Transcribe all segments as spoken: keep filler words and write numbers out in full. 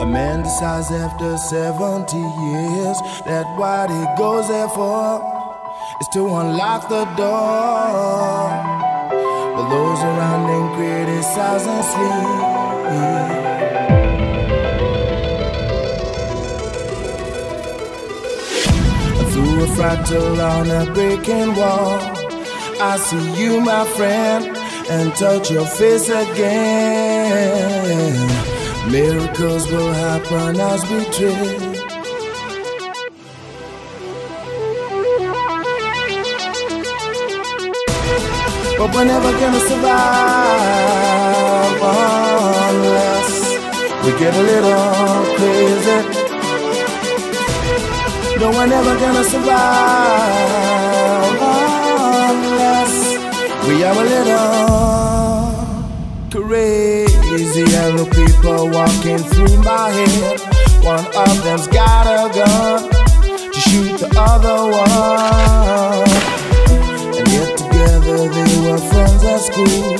A man decides after seventy years that what he goes there for is to unlock the door. But those around him criticize and sleep. Through a fractal on a breaking wall, I see you, my friend, and touch your face again. Miracles will happen as we tread. But we're never gonna survive unless we get a little crazy. No, we're never gonna survive unless we are a little crazy. Yellow people walking through my head. One of them's got a gun to shoot the other one, and yet together they were friends at school.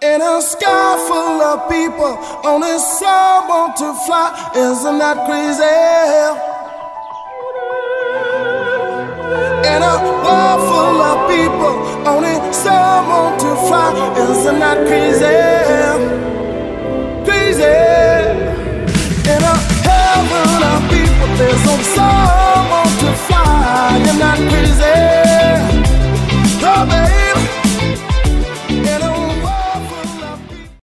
In a sky full of people, only some want to fly. Isn't that crazy? In a world full of people, only some want to fly. Isn't that crazy? Crazy. In a heaven of people, there's only some.